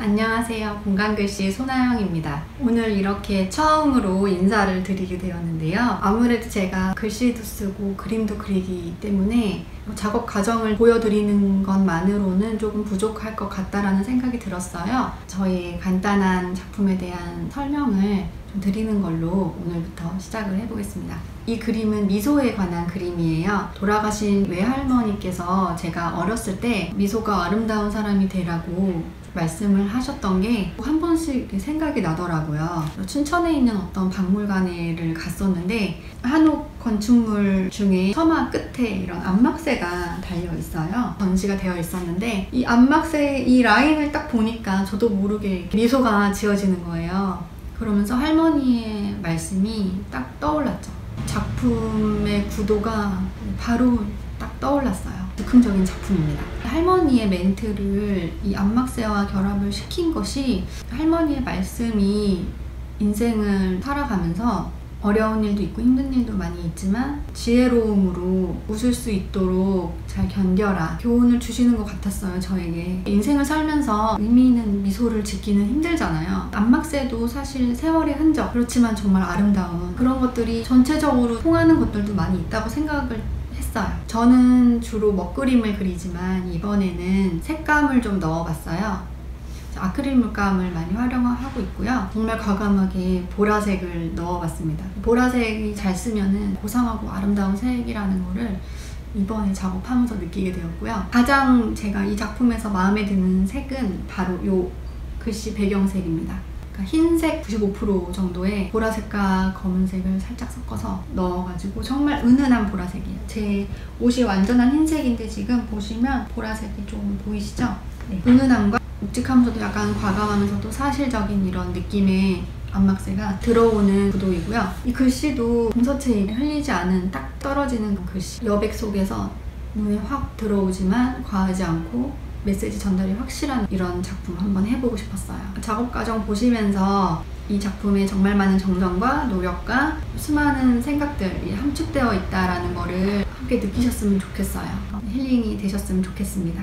안녕하세요. 공간글씨 손아영입니다. 오늘 이렇게 처음으로 인사를 드리게 되었는데요. 아무래도 제가 글씨도 쓰고 그림도 그리기 때문에 작업 과정을 보여드리는 것만으로는 조금 부족할 것 같다라는 생각이 들었어요. 저희의 간단한 작품에 대한 설명을 좀 드리는 걸로 오늘부터 시작을 해보겠습니다. 이 그림은 미소에 관한 그림이에요. 돌아가신 외할머니께서 제가 어렸을 때 미소가 아름다운 사람이 되라고 말씀을 하셨던 게 한 번씩 생각이 나더라고요. 춘천에 있는 어떤 박물관에를 갔었는데 한옥 건축물 중에 처마 끝에 이런 안막새가 달려 있어요. 전시가 되어 있었는데 이 안막새 이 라인을 딱 보니까 저도 모르게 미소가 지어지는 거예요. 그러면서 할머니의 말씀이 딱 떠올랐죠. 작품의 구도가 바로 딱 떠올랐어요. 즉흥적인 작품입니다. 할머니의 멘트를 이 안막새와 결합을 시킨 것이 할머니의 말씀이 인생을 살아가면서 어려운 일도 있고 힘든 일도 많이 있지만 지혜로움으로 웃을 수 있도록 잘 견뎌라 교훈을 주시는 것 같았어요. 저에게 인생을 살면서 의미 있는 미소를 짓기는 힘들잖아요. 안막새도 사실 세월의 흔적 그렇지만 정말 아름다운 그런 것들이 전체적으로 통하는 것들도 많이 있다고 생각을 했어요. 저는 주로 먹그림을 그리지만 이번에는 색감을 좀 넣어봤어요. 아크릴 물감을 많이 활용하고 있고요. 정말 과감하게 보라색을 넣어봤습니다. 보라색이 잘 쓰면은 고상하고 아름다운 색이라는 거를 이번에 작업하면서 느끼게 되었고요. 가장 제가 이 작품에서 마음에 드는 색은 바로 이 글씨 배경색입니다. 그러니까 흰색 95% 정도의 보라색과 검은색을 살짝 섞어서 넣어가지고 정말 은은한 보라색이에요. 제 옷이 완전한 흰색인데 지금 보시면 보라색이 좀 보이시죠? 네. 은은함과 묵직하면서도 약간 과감하면서도 사실적인 이런 느낌의 안막새가 들어오는 구도이고요. 이 글씨도 궁서체에 흘리지 않은 딱 떨어지는 글씨. 여백 속에서 눈에 확 들어오지만 과하지 않고 메시지 전달이 확실한 이런 작품 한번 해보고 싶었어요. 작업 과정 보시면서 이 작품에 정말 많은 정성과 노력과 수많은 생각들이 함축되어 있다는 거를 함께 느끼셨으면 좋겠어요. 힐링이 되셨으면 좋겠습니다.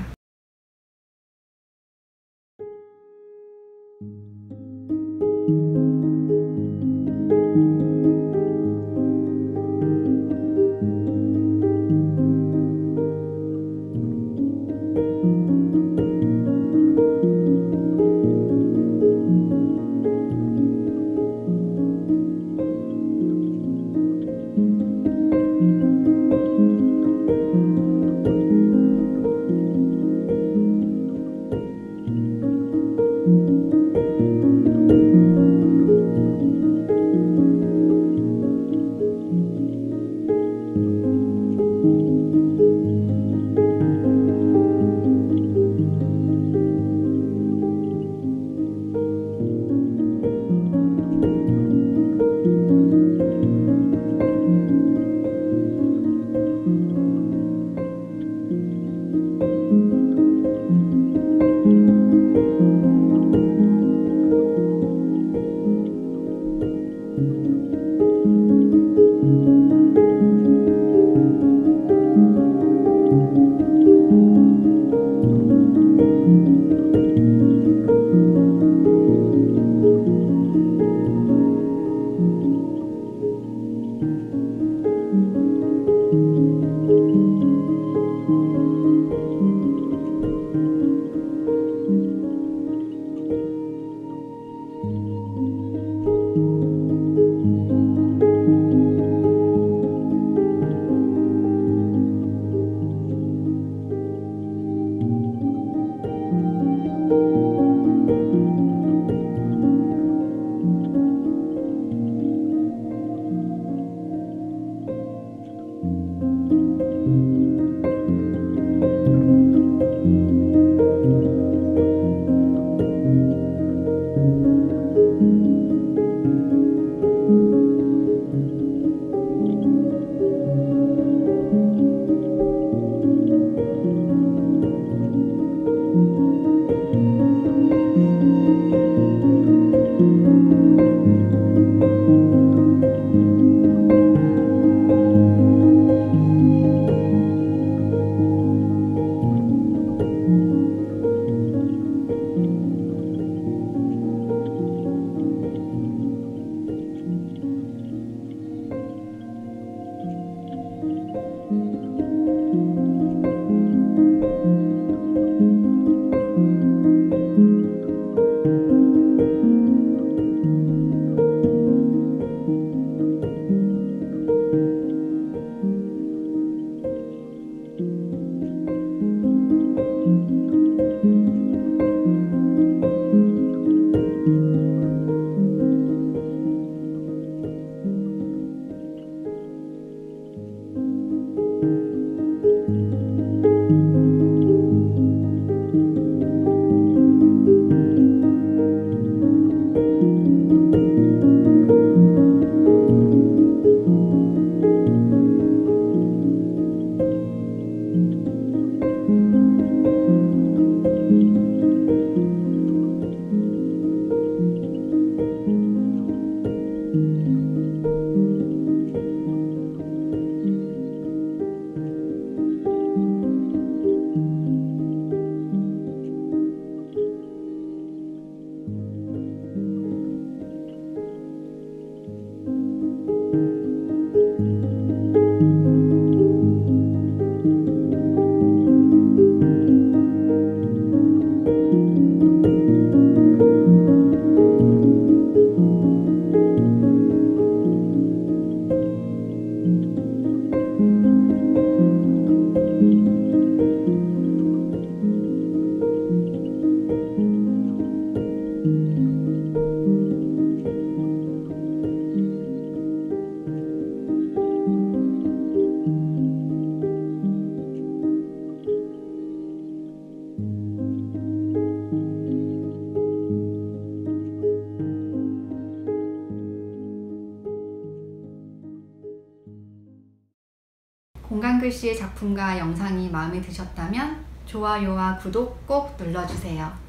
공간글씨의 작품과 영상이 마음에 드셨다면 좋아요와 구독 꼭 눌러주세요.